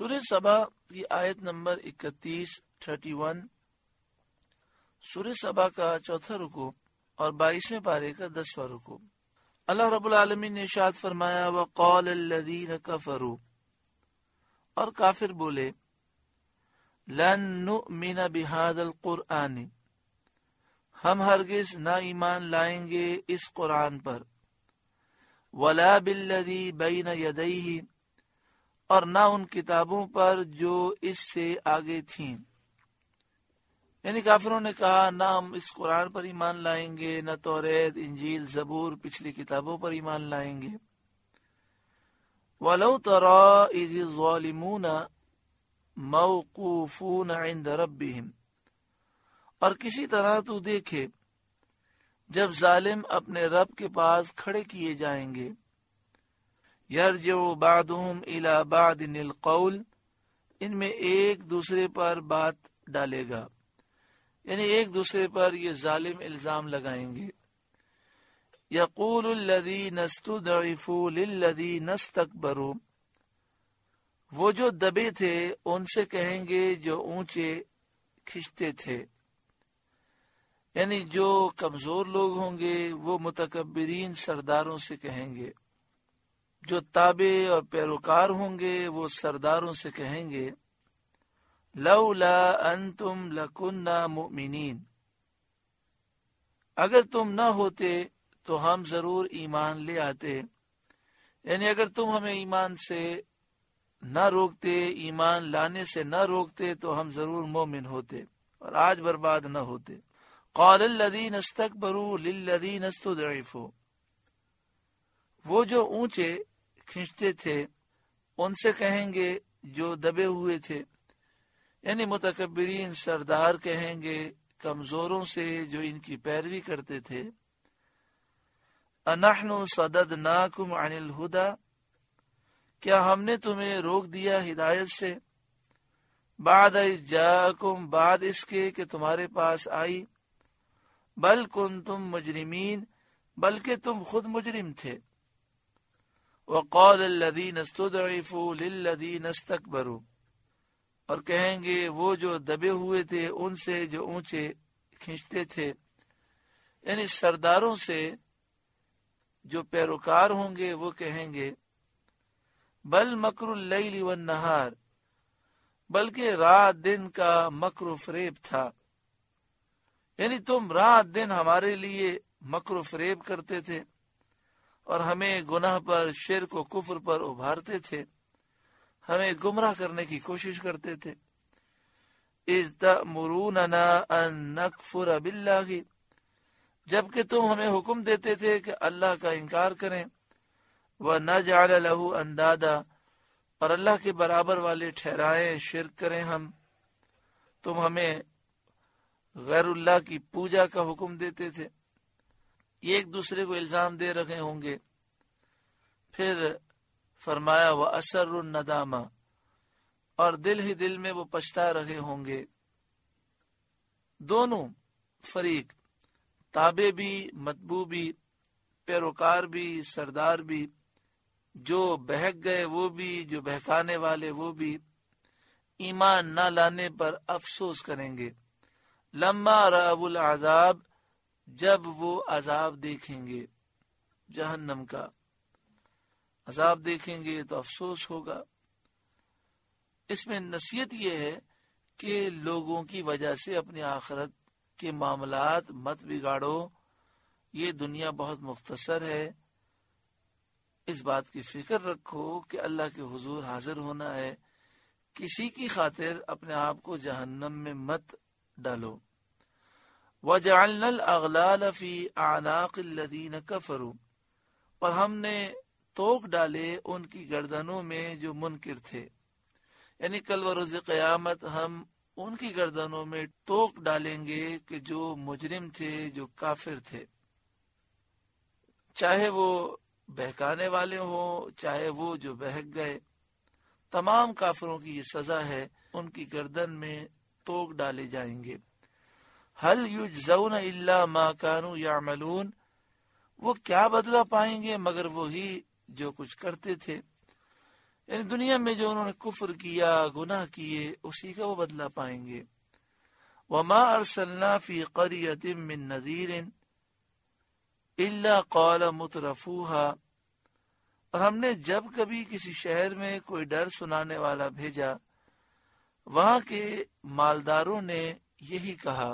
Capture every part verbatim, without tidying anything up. सुरह सबा की आयत नंबर इकतीस थर्टी वन सुरह सबा का चौथा रुकू और बाईसवें पारे का दसवां रुकू। अल्लाह रब्बुल आलमीन ने इरशाद फरमाया वक़ाल अल्लज़ीना कफ़रू, और काफिर बोले लन नु'मिना बिहादल कुरआन, हम हरगिज ना ईमान लाएंगे इस कुरान पर, वला बिल्लज़ी बैना यदैही, और ना उन किताबों पर जो इससे आगे थीं। यानी काफिरों ने कहा ना हम इस कुरान पर ईमान लाएंगे, ना तोरेद, इंजील, जबुर पिछली किताबों पर ईमान लाएंगे। वलौ तरा इज़ि ज़ालिमूना मौक़ूफ़ून इंद रब्बिहिम, और किसी तरह तू देखे जब जालिम अपने रब के पास खड़े किए जाएंगे। यरजिउ बादुहुम इला बादिनिल क़ौल, इनमें एक दूसरे पर बात डालेगा, यानी एक दूसरे पर ये जालिम इल्जाम लगाएंगे। यक़ूलुल्लज़ीना इस्तुदइफ़ू लिल्लज़ीना इस्तकबरू, वो जो दबे थे उनसे कहेंगे जो ऊंचे खिंचते थे, यानी जो कमजोर लोग होंगे वो मुतकबरीन सरदारों से कहेंगे, जो ताबे और पैरोकार होंगे वो सरदारों से कहेंगे लौला अंतुम लकुन्ना मुमिनीन, अगर तुम न होते तो हम जरूर ईमान ले आते। यानी अगर तुम हमें ईमान से न रोकते, ईमान लाने से न रोकते तो हम जरूर मोमिन होते और आज बर्बाद न होते। क़ाल अल्लज़ीना इस्तकबरू लिल्लज़ीना इस्तुदइफ़ू, वो जो ऊंचे खींचते थे उनसे कहेंगे जो दबे हुए थे, यानी मुतकब्बिरीन सरदार कहेंगे कमजोरों से जो इनकी पैरवी करते थे। अनहनु सददनाकुम अनिल हुदा, क्या हमने तुम्हें रोक दिया हिदायत से, बाद इस जाकुम, बाद इसके कि तुम्हारे पास आई, बल कुंतुम मुजरिमीन, बल्कि तुम खुद मुजरिम थे। वक़ाल अल्लज़ीना इस्तुदइफ़ू लिल्लज़ीना इस्तकबरू, और कहेंगे वो जो दबे हुए थे उनसे जो ऊंचे खींचते थे, यानी सरदारों से जो पैरोकार होंगे वो कहेंगे बल मकरुल लैली वन नहार, बल्कि रात दिन का मकरो फरेब था, यानी तुम रात दिन हमारे लिए मकरो फरेब करते थे और हमें गुनाह पर, शिर्क व कुफ्र पर उभारते थे, हमें गुमराह करने की कोशिश करते थे। इज़ तअमुरूना अन नकफुर बिल्लाही, जबकि तुम हमें हुक्म देते थे कि अल्लाह का इनकार करें, व नजअल लहू अंदादा, और अल्लाह के बराबर वाले ठहराएं, शिर्क करें हम। तुम हमें गैरुल्लाह की पूजा का हुक्म देते थे। ये एक दूसरे को इल्जाम दे रखे होंगे। फिर फरमाया व असरुन नदामा, और दिल ही दिल में वो पछता रहे होंगे। दोनों फरीक, ताबे भी, मतबू भी, पैरोकार भी, सरदार भी, जो बहक गए वो भी, जो बहकाने वाले वो भी, ईमान ना लाने पर अफसोस करेंगे। लम्मा राउल आजाब, जब वो आजाब देखेंगे जहन्नम का अजाब देखेंगे तो अफसोस होगा। इसमें नसीहत यह है कि लोगों की वजह से अपने आखिरत के मामलात मत बिगाड़ो। ये दुनिया बहुत मुख्तसर है, इस बात की फिक्र रखो कि अल्लाह के हुजूर हाजिर होना है। किसी की खातिर अपने आप को जहन्नम में मत डालो। वजअलनल अगलाल फी आनाकिल्लज़ीना कफरू, और हमने तोक डाले उनकी गर्दनों में जो मुनकिर थे, यानी कल व रोज़ क़यामत हम उनकी गर्दनों में तोक डालेंगे कि जो मुजरिम थे, जो काफिर थे, चाहे वो बहकाने वाले हो, चाहे वो जो बहक गए। तमाम काफिरों की ये सजा है, उनकी गर्दन में तोक डाले जाएंगे। हल युजज़ौना इल्ला मा कानू यामलून, वो क्या बदला पाएंगे मगर वही जो कुछ करते थे, यानी दुनिया में जो उन्होंने कुफर किया, गुनाह किए, उसी का वो बदला पाएंगे। वमा अरसलना फी क़रियतिन मिन नज़ीरिन इल्ला क़ाल मुतरफ़ूहा, और हमने जब कभी किसी शहर में कोई डर सुनाने वाला भेजा, वहां के मालदारों ने यही कहा,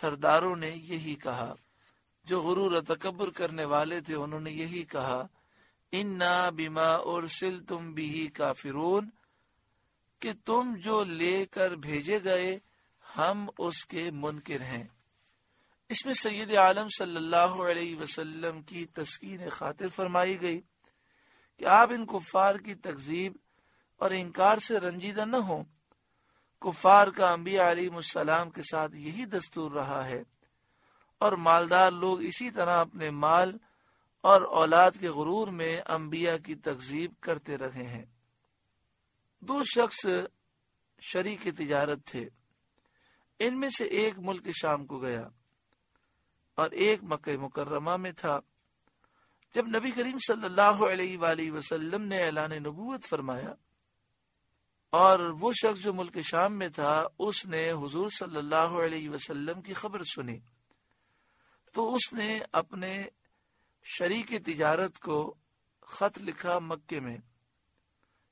सरदारों ने यही कहा, जो गुरूर तकब्बुर करने वाले थे उन्होंने यही कहा, इन्ना बिमा उरसिलतुम बिही काफिरून, कि तुम जो लेकर भेजे गए हम उसके मुनकिर हैं। इसमें सैयद आलम सल्लल्लाहु अलैहि वसल्लम की तस्कीन खातिर फरमाई गई कि आप इन कुफार की तकजीब और इनकार से रंजीदा न हो। कुफार का अंबिया अलैहिमुस्सलाम के साथ यही दस्तूर रहा है, और मालदार लोग इसी तरह अपने माल और औलाद के गुरूर में अंबिया की तकजीब करते रहे हैं। दो शख्स शरीक तिजारत थे। इनमें से एक मुल्क शाम को गया और एक मक्के मुकर्रमा में था। जब नबी करीम सल्लल्लाहु अलैहि वसल्लम ने ऐलान नबूवत फरमाया और वो शख्स जो मुल्क शाम में था उसने हुजूर सल्लल्लाहु अलैहि वसल्लम की खबर सुनी, तो उसने अपने शरीक तिजारत को खत लिखा मक्के में,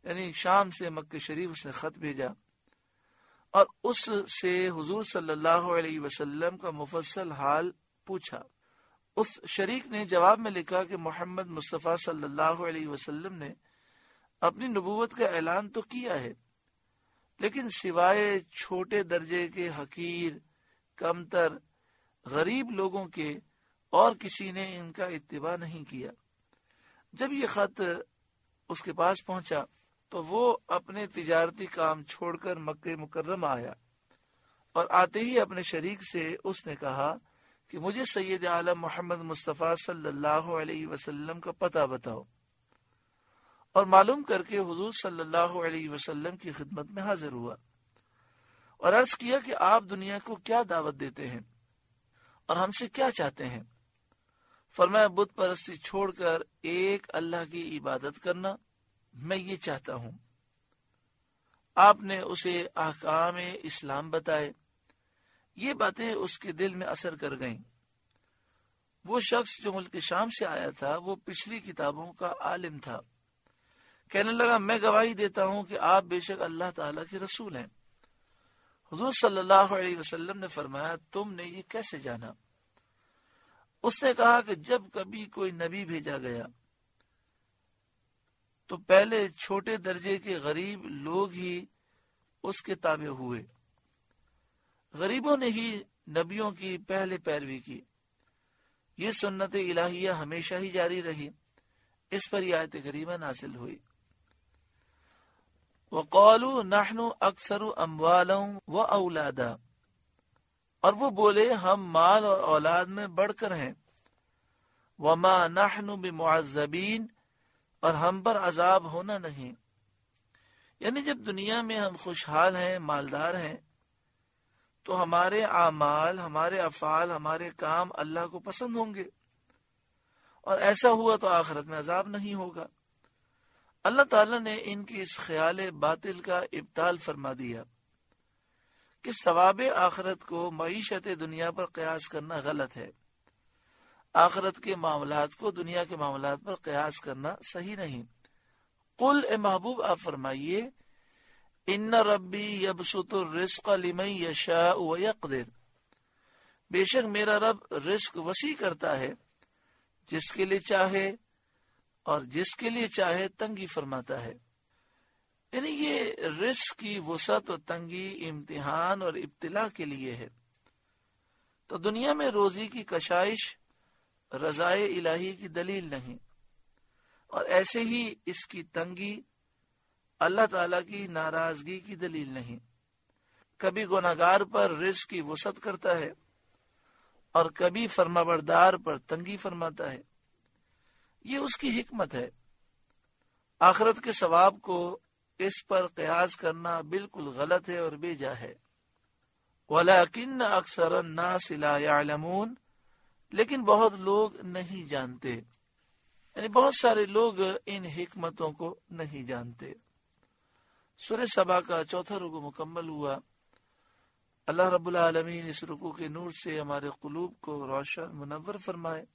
यानी शाम से मक्के शरीफ उसने खत भेजा और उससे हुजूर सल्लल्लाहु अलैहि वसल्लम का मुफस्सल हाल पूछा। उस शरीक ने जवाब में लिखा कि मोहम्मद मुस्तफा सल्लल्लाहु अलैहि वसल्लम ने अपनी नबूवत का ऐलान तो किया है, लेकिन सिवाय छोटे दर्जे के हकीर, कमतर, गरीब लोगों के और किसी ने इनका इत्तिबा नहीं किया। जब ये खत उसके पास पहुंचा तो वो अपने तिजारती काम छोड़कर मक्के मुकर्रम आया और आते ही अपने शरीक से उसने कहा कि मुझे सैयद आलम मोहम्मद मुस्तफा सल्लल्लाहु अलैहि वसल्लम का पता बताओ, और मालूम करके हुजूर सल्लल्लाहु अलैहि वसल्लम की खिदमत में हाजिर हुआ और अर्ज किया कि आप दुनिया को क्या दावत देते हैं और हमसे क्या चाहते हैं। फरमाया, बुत परस्ती छोड़कर एक अल्लाह की इबादत करना, मैं ये चाहता हूं। आपने उसे अहकाम इस्लाम बताए, ये बातें उसके दिल में असर कर गईं। वो शख्स जो मुल्क शाम से आया था वो पिछली किताबों का आलिम था। कहने लगा, मैं गवाही देता हूं कि आप बेशक अल्लाह ताला के रसूल हैं। हुजूर सल्लल्लाहु अलैहि वसल्लम ने फरमाया, तुमने ये कैसे जाना? उसने कहा कि जब कभी कोई नबी भेजा गया तो पहले छोटे दर्जे के गरीब लोग ही उसके ताबे हुए, गरीबों ने ही नबियों की पहले पैरवी की। ये सुन्नत इलाहिया हमेशा ही जारी रही। इस पर यह आयत करीमा नाज़िल हुई, वक़ालू नहनु अक्सरु अम्वालौ व औलादा, और वो बोले हम माल और औलाद में बढ़कर हैं। वमा नहनु बिमुअज़्ज़बीन, और हम पर अजाब होना नहीं। यानी जब दुनिया में हम खुशहाल हैं, मालदार हैं, तो हमारे आमाल, हमारे अफाल, हमारे काम अल्लाह को पसंद होंगे, और ऐसा हुआ तो आखिरत में अजाब नहीं होगा। अल्लाह ताला ने इनकी इस ख्याल बातिल का इब्ताल फरमा दिया कि सवाब आखिरत को मईशत दुनिया पर कयास करना गलत है, आखिरत के मामलात को दुनिया के मामलात पर कयास करना सही नहीं। कुल ए महबूब, आप फरमाइए, इन्ना रब्बी यबसुतुर रिस्क लिमन यशा व यक़दिर, बेशक मेरा रब रिस्क वसी करता है जिसके लिए चाहे, और जिसके लिए चाहे तंगी फरमाता है। यानी ये रिस्क की वसअत और तंगी इम्तिहान और इब्तिला के लिए है। तो दुनिया में रोजी की कशाइश रज़ाए इलाही की दलील नहीं, और ऐसे ही इसकी तंगी अल्लाह ताला की नाराजगी की दलील नहीं। कभी गुनाहगार पर रिस्क की वसअत करता है और कभी फरमाबरदार पर तंगी फरमाता है। ये उसकी हिकमत है। आखिरत के सवाब को इस पर कयास करना बिल्कुल गलत है और बेजा है। वलाकिन अक्सर अन्नास ला यालमून, लेकिन बहुत लोग नहीं जानते। यानी बहुत सारे लोग इन हिकमतों को नहीं जानते। सुरह सबा का चौथा रुकू मुकम्मल हुआ। अल्लाह रब्बुल आलमीन इस रुकू के नूर से हमारे कुलूब को रोशन मुनव्वर फरमाए।